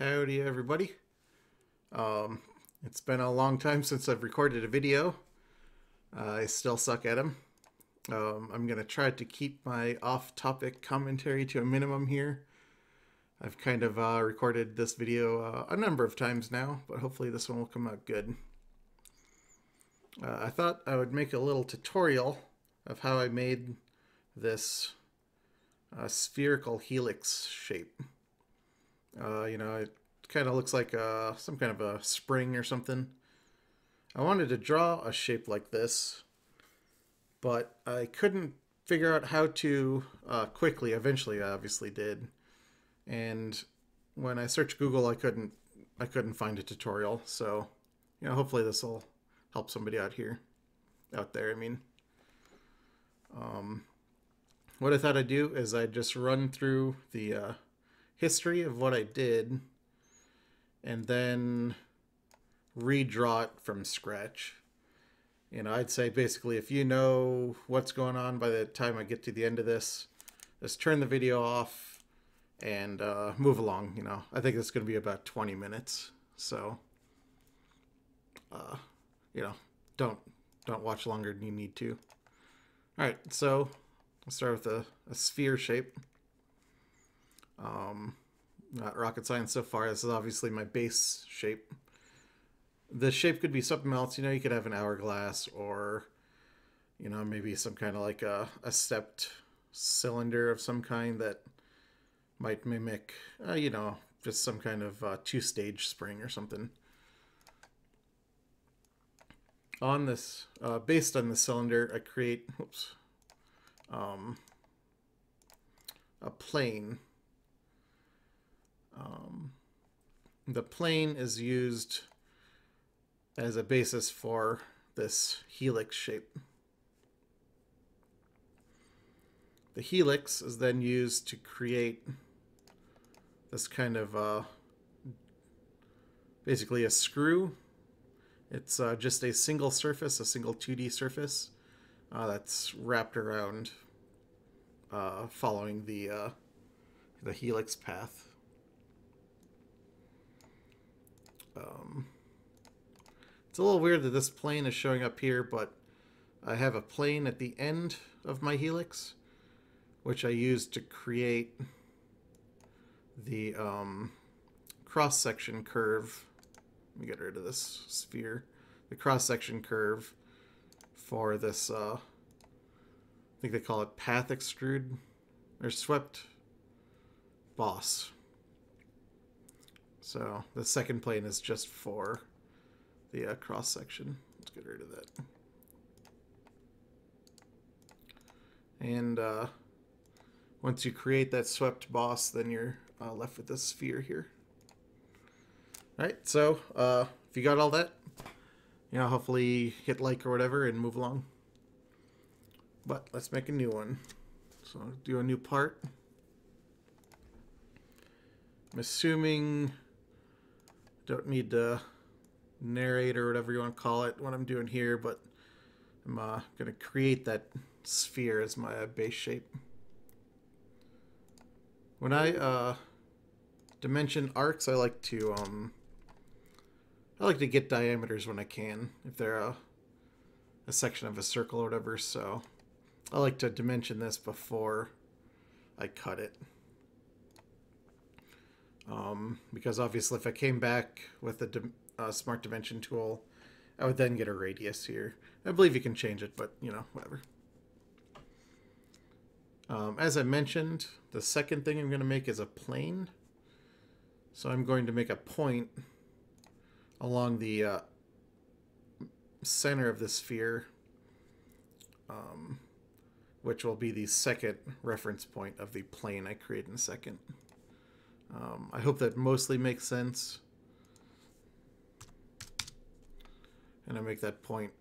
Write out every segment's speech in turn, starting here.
Howdy everybody. It's been a long time since I've recorded a video. I still suck at them. I'm gonna try to keep my off-topic commentary to a minimum here. I've kind of recorded this video a number of times now, but hopefully this one will come out good. I thought I would make a little tutorial of how I made this spherical helix shape. You know, it kind of looks like some kind of a spring or something. I wanted to draw a shape like this, but I couldn't figure out how to quickly. Eventually, I obviously did, and when I searched Google, I couldn't find a tutorial. So, you know, hopefully this will help somebody out there. I mean, what I thought I'd do is I'd just run through the history of what I did and then redraw it from scratch. You know, I'd say basically if you know what's going on by the time I get to the end of this, just turn the video off and move along. You know, I think it's going to be about 20 minutes, so you know, don't watch longer than you need to. All right, so let's start with a sphere shape. Not rocket science so far. This is obviously my base shape. The shape could be something else. You know, you could have an hourglass, or, you know, maybe some kind of like a stepped cylinder of some kind that might mimic, you know, just some kind of two-stage spring or something. On this, based on the cylinder, I create, whoops, a plane. The plane is used as a basis for this helix shape. The helix is then used to create this kind of basically a screw. It's just a single surface, a single 2D surface that's wrapped around following the helix path. It's a little weird that this plane is showing up here, but I have a plane at the end of my helix, which I use to create the cross-section curve. Let me get rid of this sphere. The cross-section curve for this, I think they call it path extrude or swept boss. So the second plane is just for the cross section. Let's get rid of that. And once you create that swept boss, then you're left with this sphere here. All right, so if you got all that, you know, hopefully hit like or whatever and move along. But let's make a new one. So do a new part. I'm assuming don't need to narrate or whatever you want to call it what I'm doing here, but I'm going to create that sphere as my base shape. When I dimension arcs, I like to get diameters when I can, if they're a section of a circle or whatever, so I like to dimension this before I cut it. Because obviously if I came back with a smart dimension tool, I would then get a radius here. I believe you can change it, but you know, whatever. As I mentioned, the second thing I'm going to make is a plane. So I'm going to make a point along the center of the sphere, which will be the second reference point of the plane I create in a second. I hope that mostly makes sense. And I make that point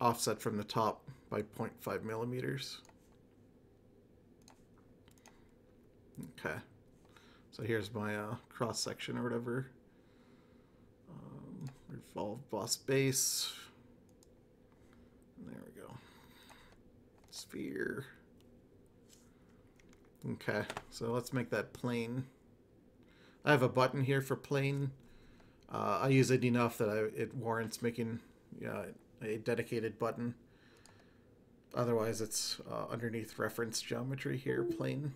offset from the top by 0.5 millimeters. Okay. So here's my cross section or whatever. Revolve boss base. There we go. Sphere. Okay. So let's make that plane. I have a button here for plane. I use it enough that it warrants making a dedicated button. Otherwise, it's underneath reference geometry here, plane.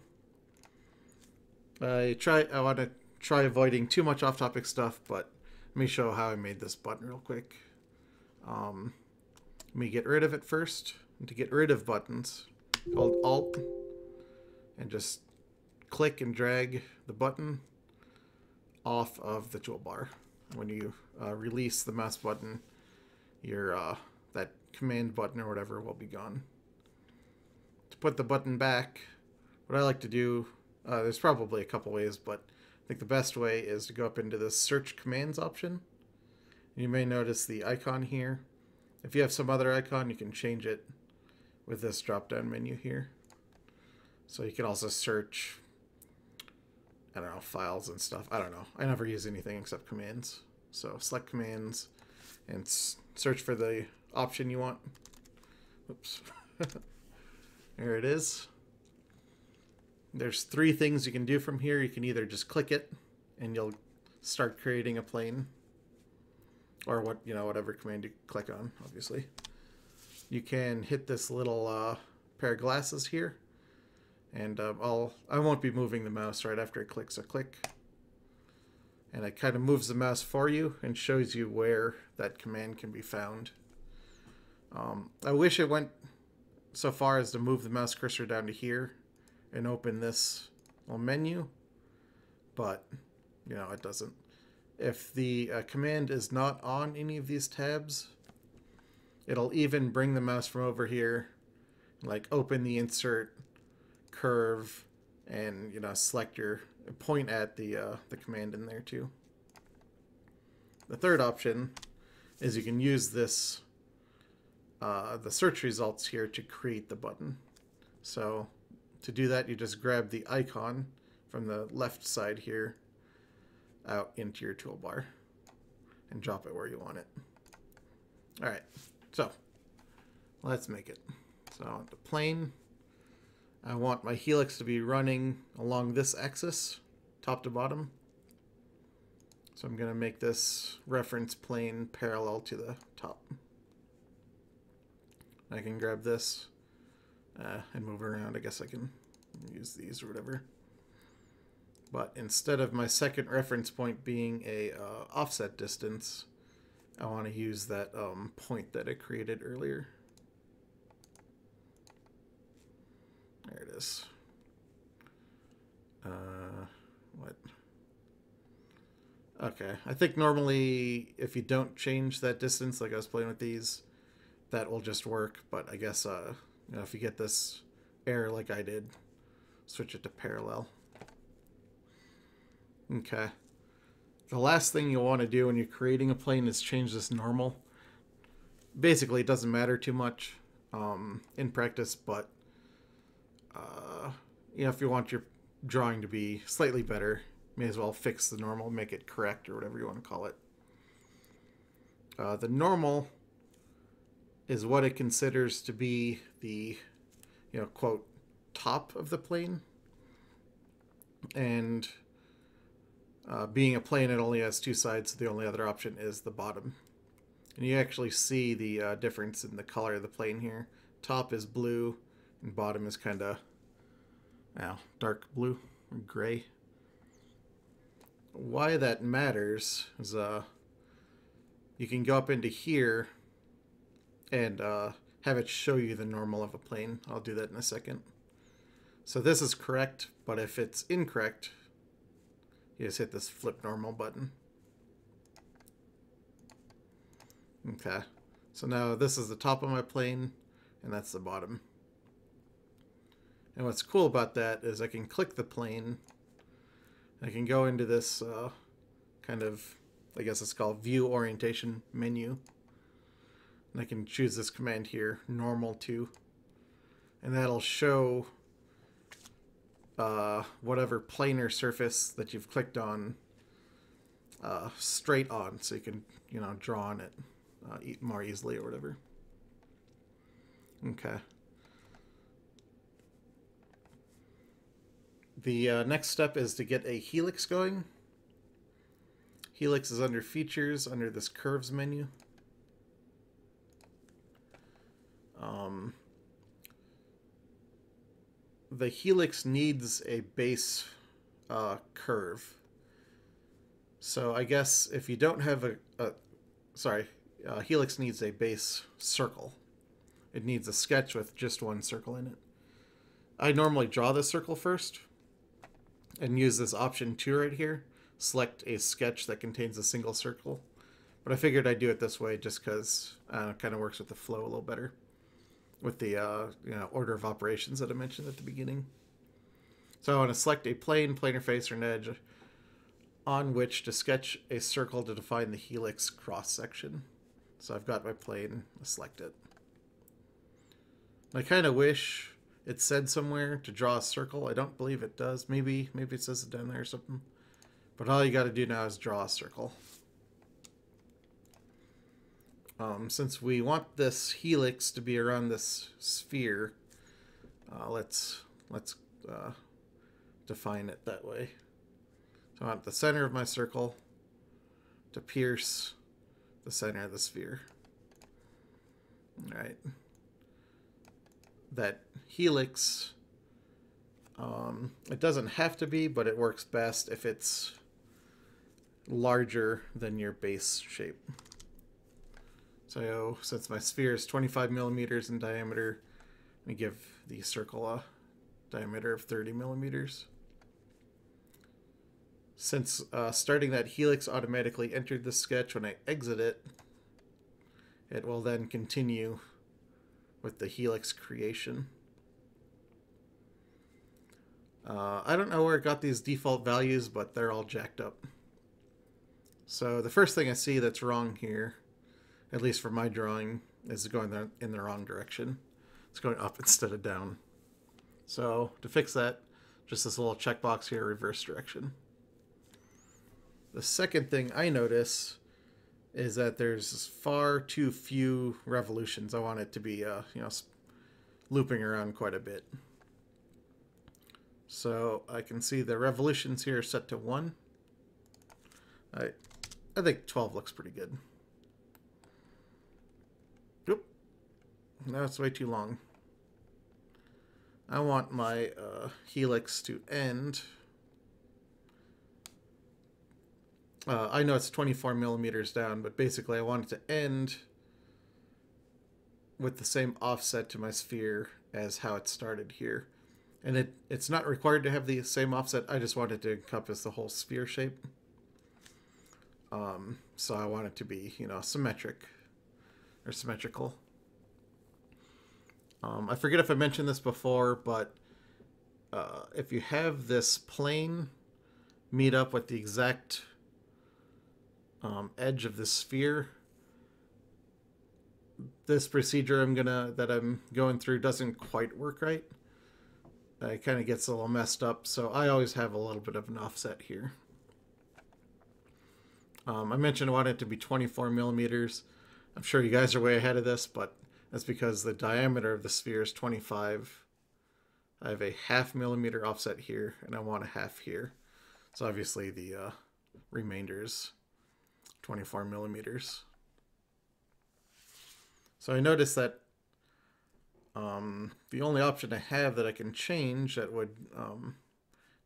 I want to try avoiding too much off-topic stuff, but let me show how I made this button real quick. Let me get rid of it first. And to get rid of buttons, hold Alt, and just click and drag the button off of the toolbar. When you release the mouse button, your that command button or whatever will be gone. To put the button back, what I like to do, there's probably a couple ways, but I think the best way is to go up into the search commands option. You may notice the icon here. If you have some other icon, you can change it with this drop-down menu here. So you can also search, I don't know, files and stuff. I don't know. I never use anything except commands. So select commands and search for the option you want. Oops. There it is. There's three things you can do from here. You can either just click it and you'll start creating a plane, or whatever command you click on, obviously. You can hit this little pair of glasses here, and I won't be moving the mouse right after it clicks a click, and it kind of moves the mouse for you and shows you where that command can be found. I wish it went so far as to move the mouse cursor down to here and open this little menu, but it doesn't. If the command is not on any of these tabs, it'll even bring the mouse from over here, like open the insert, curve, and select your point at the command in there too. The third option is you can use this the search results here to create the button. So to do that, you just grab the icon from the left side here out into your toolbar and drop it where you want it. All right, so let's make it. So I want the plane. I want my helix to be running along this axis, top to bottom. So I'm going to make this reference plane parallel to the top. I can grab this and move it around. I guess I can use these or whatever. But instead of my second reference point being a offset distance, I want to use that point that I created earlier. There it is. What? Okay, I think normally if you don't change that distance, like I was playing with these, that will just work. But I guess if you get this error like I did, switch it to parallel. Okay. The last thing you'll want to do when you're creating a plane is change this normal. Basically, it doesn't matter too much in practice, but if you want your drawing to be slightly better, may as well fix the normal, make it correct or whatever you want to call it. The normal is what it considers to be the, quote, top of the plane. And being a plane, it only has two sides, so the only other option is the bottom. And you actually see the difference in the color of the plane here. Top is blue, and bottom is kind of dark blue or gray. Why that matters is you can go up into here and have it show you the normal of a plane. I'll do that in a second. So this is correct, but if it's incorrect, you just hit this flip normal button. Okay, so now this is the top of my plane, and that's the bottom. And what's cool about that is I can click the plane, and I can go into this kind of, I guess it's called view orientation menu, and I can choose this command here, normal to, and that'll show whatever planar surface that you've clicked on straight on, so you can draw on it more easily or whatever. Okay. The next step is to get a helix going. Helix is under Features, under this Curves menu. The Helix needs a base curve. So I guess if you don't have Helix needs a base circle. It needs a sketch with just one circle in it. I normally draw the circle first and use this option 2 right here. Select a sketch that contains a single circle. But I figured I'd do it this way just because it kind of works with the flow a little better. With the order of operations that I mentioned at the beginning. So I want to select a plane, planar face, or an edge on which to sketch a circle to define the helix cross-section. So I've got my plane, I select it. And I kind of wish it said somewhere to draw a circle. I don't believe it does. Maybe it says it down there or something. But all you got to do now is draw a circle. Since we want this helix to be around this sphere, let's define it that way. So I want the center of my circle to pierce the center of the sphere. All right. That helix, it doesn't have to be, but it works best if it's larger than your base shape. So since my sphere is 25 millimeters in diameter, let me give the circle a diameter of 30 millimeters. Since starting that helix automatically entered the sketch, when I exit it, it will then continue with the helix creation. I don't know where it got these default values, but they're all jacked up. So the first thing I see that's wrong here, at least for my drawing, is going in the wrong direction. It's going up instead of down. So to fix that, just this little checkbox here, reverse direction. The second thing I notice is that there's far too few revolutions. I want it to be, looping around quite a bit. So I can see the revolutions here are set to 1. I think 12 looks pretty good. That's way too long. I want my helix to end. I know it's 24 millimeters down, but basically I want it to end with the same offset to my sphere as how it started here. And it's not required to have the same offset. I just want it to encompass the whole sphere shape. So I want it to be, symmetric or symmetrical. I forget if I mentioned this before, but if you have this plane meet up with the exact edge of the sphere, this procedure I'm going through doesn't quite work right. It kind of gets a little messed up, so I always have a little bit of an offset here. I mentioned I want it to be 24 millimeters. I'm sure you guys are way ahead of this, but that's because the diameter of the sphere is 25. I have a 0.5 millimeter offset here, and I want a 0.5 here. So obviously the remainder is 24 millimeters. So I noticed that the only option I have that I can change that would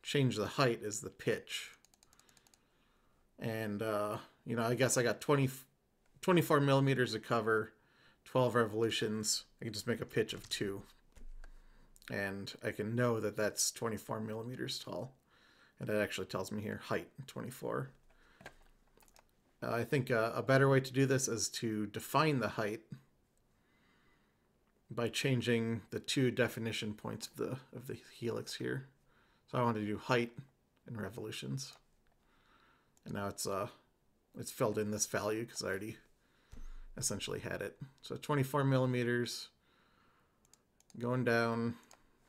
change the height is the pitch. And, I guess I got 24 millimeters to cover, 12 revolutions. I can just make a pitch of 2. And I can know that that's 24 millimeters tall. And that actually tells me here, height 24. I think a better way to do this is to define the height by changing the 2 definition points of the helix here. So I want to do height and revolutions. And now it's filled in this value because I already essentially had it. So 24 millimeters, going down,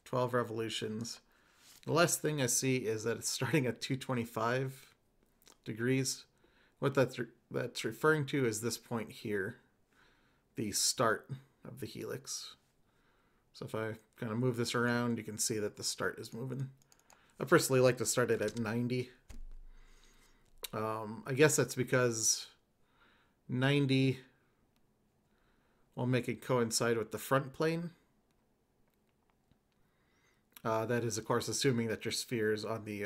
12 revolutions. The last thing I see is that it's starting at 225 degrees. What that's referring to is this point here, the start of the helix. So if I kind of move this around, you can see that the start is moving. I personally like to start it at 90. I guess that's because 90 will make it coincide with the front plane. That is, of course, assuming that your sphere is on the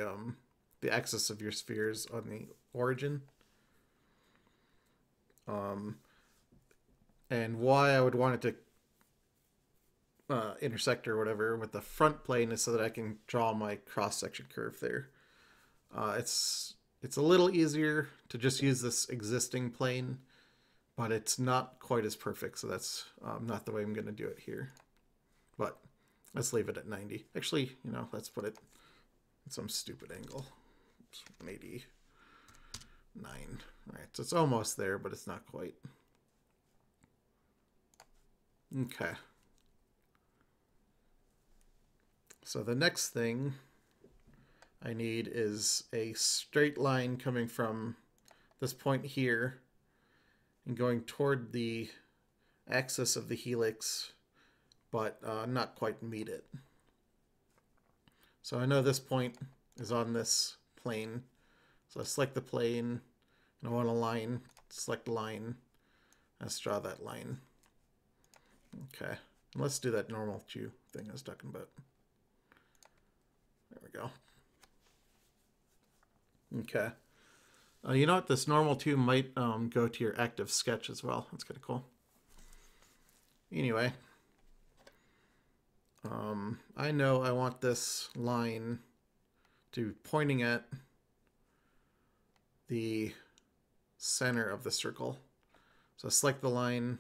axis of your sphere is on the origin. And why I would want it to intersect or whatever with the front plane is so that I can draw my cross-section curve there. It's a little easier to just use this existing plane, but it's not quite as perfect, so that's not the way I'm going to do it here. But let's leave it at 90. Actually, you know, let's put it at some stupid angle. It's 189. All right, so it's almost there, but it's not quite. Okay. So the next thing I need is a straight line coming from this point here and going toward the axis of the helix, but not quite meet it. So I know this point is on this plane. So I select the plane and I want a line, select line. Let's draw that line. Okay, and let's do that normal Q thing I was talking about. There we go. Okay. You know what? This normal 2 might go to your active sketch as well. That's kind of cool. Anyway, I know I want this line to be pointing at the center of the circle. So select the line,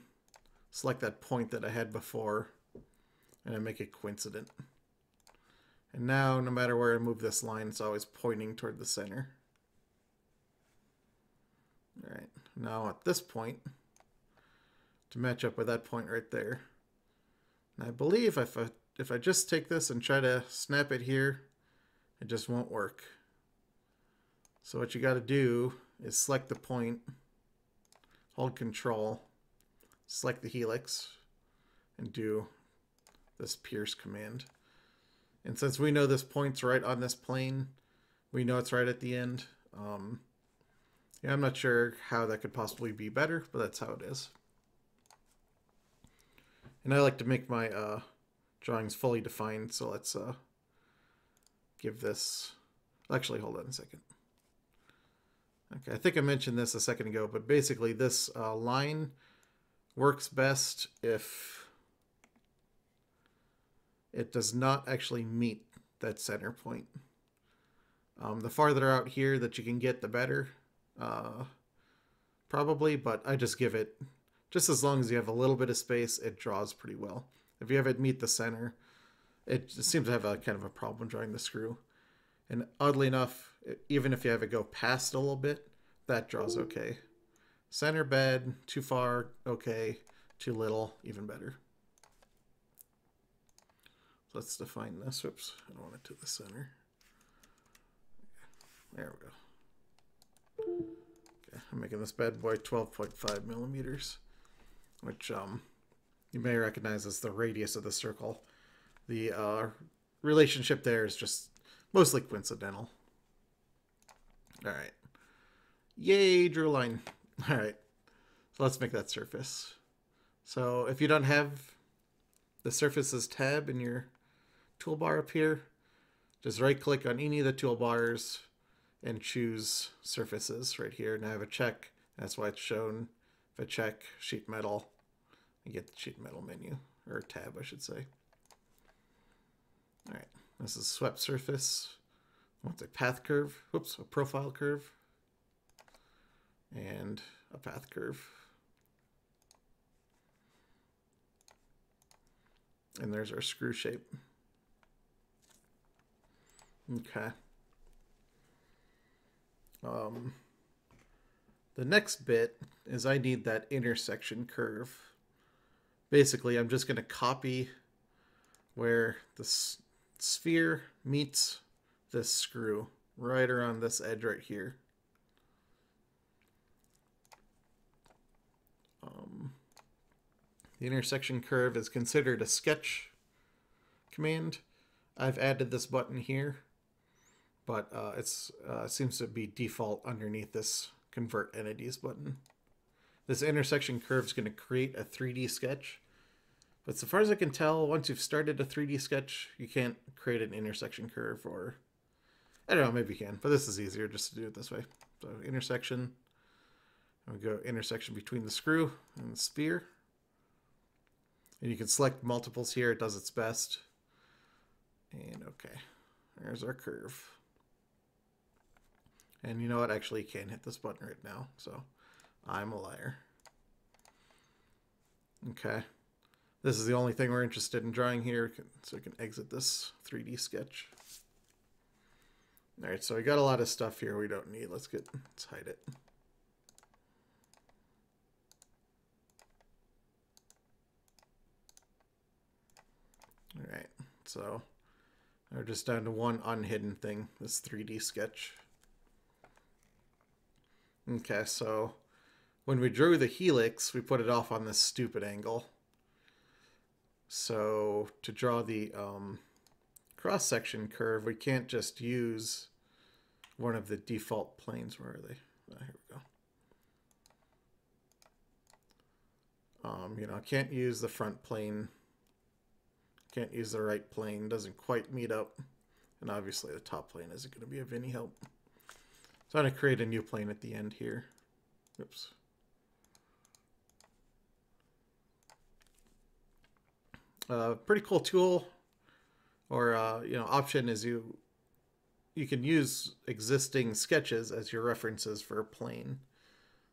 select that point that I had before, and I make it coincident. And now, no matter where I move this line, it's always pointing toward the center. All right, now at this point, to match up with that point right there. And I believe if I just take this and try to snap it here, it just won't work. So what you got to do is select the point, hold Control, select the helix, and do this pierce command. And since we know this point's right on this plane, we know it's right at the end. Yeah, I'm not sure how that could possibly be better, but that's how it is. And I like to make my drawings fully defined, so let's give this... Actually, hold on a second. Okay, I think I mentioned this a second ago, but basically this line works best if it does not actually meet that center point. The farther out here that you can get, the better. Probably, but I just give it, just as long as you have a little bit of space, it draws pretty well. If you have it meet the center, it seems to have a kind of a problem drawing the screw. And oddly enough, even if you have it go past a little bit, that draws okay. Center bad, too far, okay, too little, even better. Let's define this. Oops, I don't want it to the center. There we go. Okay, I'm making this bad boy 12.5 millimeters, which you may recognize as the radius of the circle. The relationship there is just mostly coincidental. All right. Yay, drew a line. All right. So let's make that surface. So if you don't have the surfaces tab in your toolbar up here, just right click on any of the toolbars and choose surfaces right here. And I have a check. That's why it's shown. If I check sheet metal, I get the sheet metal menu, or tab, I should say. All right, this is swept surface. What's a path curve? Whoops, a profile curve and a path curve. And there's our screw shape. Okay. The next bit is I need that intersection curve. Basically, I'm just going to copy where the sphere meets this screw right around this edge right here. The intersection curve is considered a sketch command. I've added this button here. but it seems to be default underneath this Convert Entities button. This intersection curve is going to create a 3D sketch. But so far as I can tell, once you've started a 3D sketch, you can't create an intersection curve, or I don't know, maybe you can, but this is easier just to do it this way. So intersection, and we go intersection between the screw and the sphere. And you can select multiples here, it does its best. And okay, there's our curve. And you know what, actually you can't hit this button right now, so I'm a liar. Okay. This is the only thing we're interested in drawing here, so we can exit this 3D sketch. All right, so we got a lot of stuff here we don't need. Let's hide it. All right, so we're just down to one unhidden thing, this 3D sketch. Okay, so when we drew the helix, we put it off on this stupid angle. So to draw the cross-section curve, we can't just use one of the default planes. Where are they? Oh, here we go. You know, can't use the front plane. Can't use the right plane. Doesn't quite meet up. And obviously the top plane isn't going to be of any help. So I'm going to create a new plane at the end here. Oops. Pretty cool tool, or you know, option is you can use existing sketches as your references for a plane.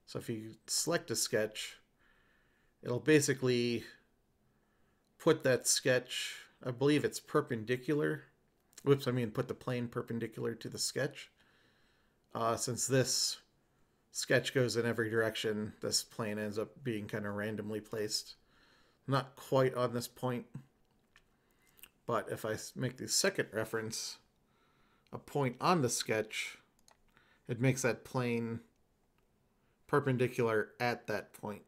So if you select a sketch, it'll basically put that sketch. I believe it's perpendicular. Whoops, I mean put the plane perpendicular to the sketch. Since this sketch goes in every direction, this plane ends up being kind of randomly placed. Not quite on this point, but if I make the second reference a point on the sketch, it makes that plane perpendicular at that point.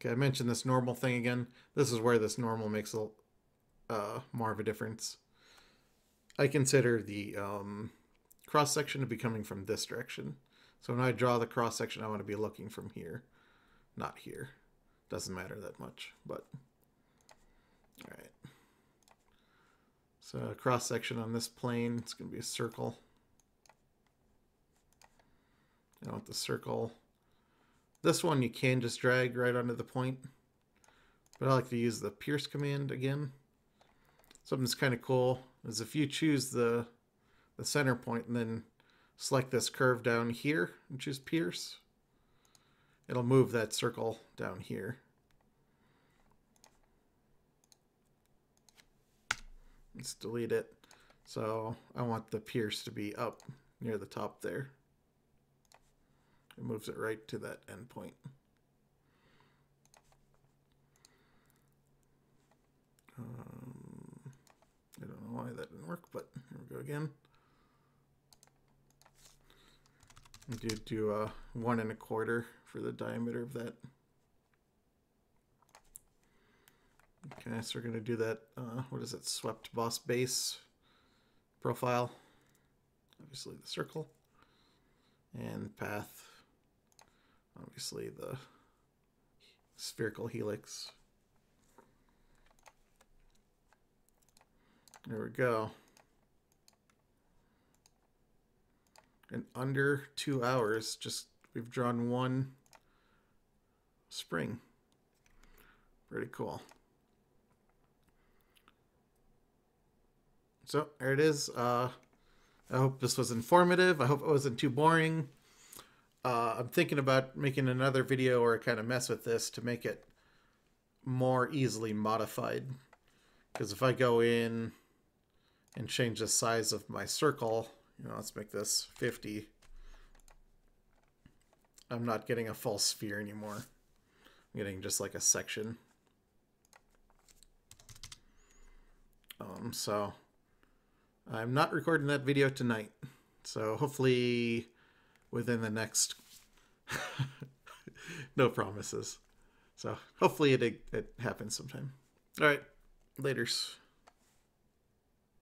Okay, I mentioned this normal thing again. This is where this normal makes a more of a difference. I consider the cross section to be coming from this direction. So when I draw the cross section, I want to be looking from here. Not here. Doesn't matter that much, but all right. So a cross section on this plane, it's going to be a circle. I want the circle. This one you can just drag right onto the point, but I like to use the pierce command again. Something that's kind of cool is if you choose the center point and then select this curve down here and choose pierce, it'll move that circle down here. Let's delete it. So I want the pierce to be up near the top there. It moves it right to that end point. I don't know why that didn't work, but here we go again. Do 1 1/4 for the diameter of that. Okay, so we're going to do that, what is it, swept boss base profile. Obviously the circle. And path. Obviously the spherical helix. There we go. In under 2 hours, we've drawn one spring. Pretty cool. So there it is. I hope this was informative. I hope it wasn't too boring. I'm thinking about making another video where I kind of mess with this to make it more easily modified. Because if I go in and change the size of my circle, you know, let's make this 50. I'm not getting a full sphere anymore. I'm getting just like a section. So I'm not recording that video tonight. So hopefully within the next, no promises. So hopefully it happens sometime. All right, laters.